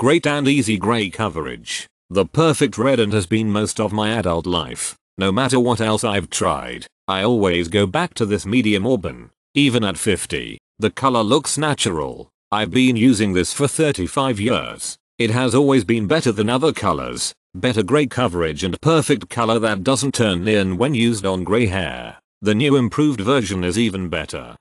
Great and easy gray coverage. The perfect redent has been most of my adult life. No matter what else I've tried, I always go back to this medium auburn. Even at 50, the color looks natural. I've been using this for 35 years. It has always been better than other colors, better gray coverage and perfect color that doesn't turn neon when used on gray hair. The new improved version is even better.